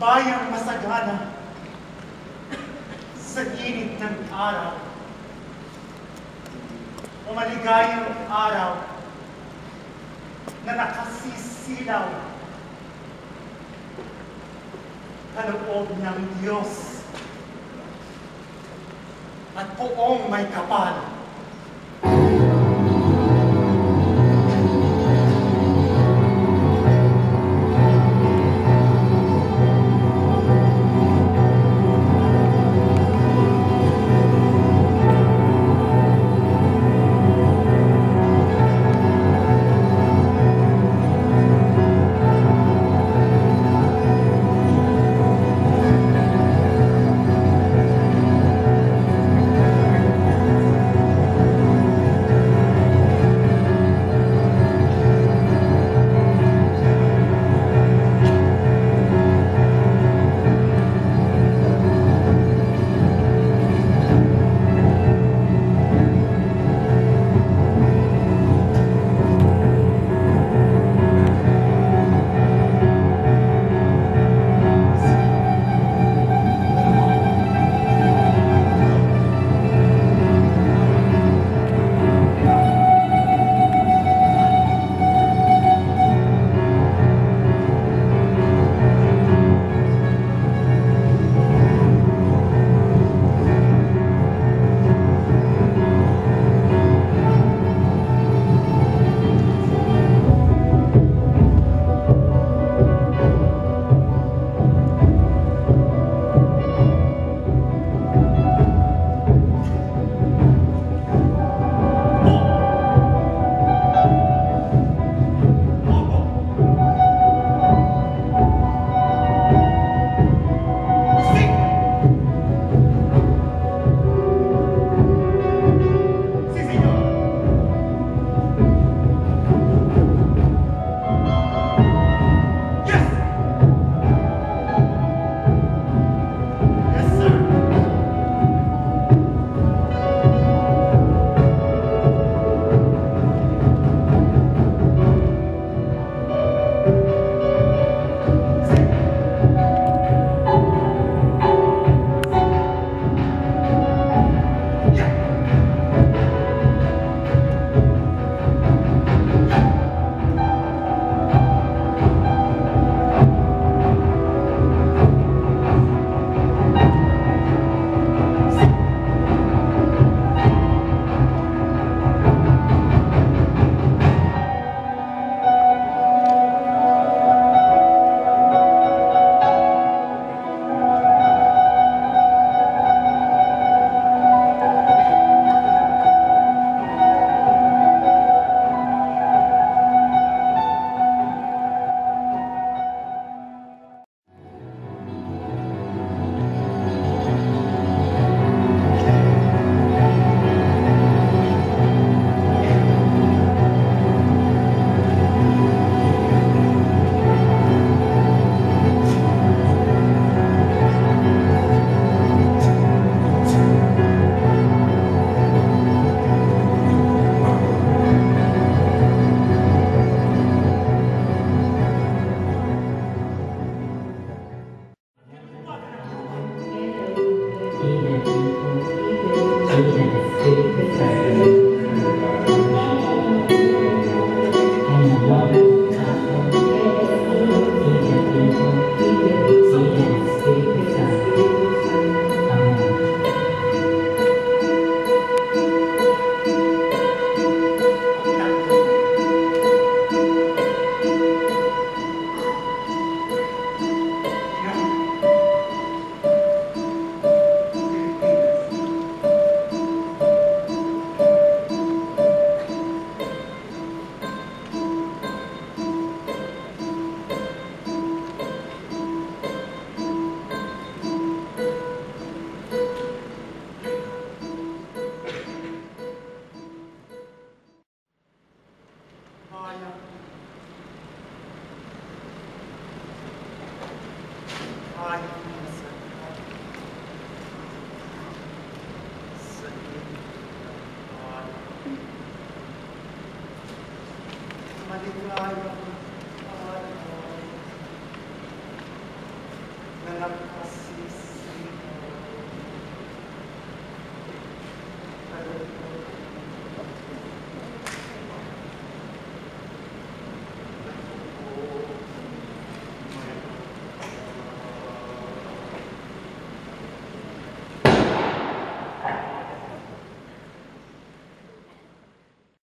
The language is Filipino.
bayang masagana sa init ng araw. O maligayang araw na nakasisilaw kaloob ng Diyos at poong may kapal. Maligayang araw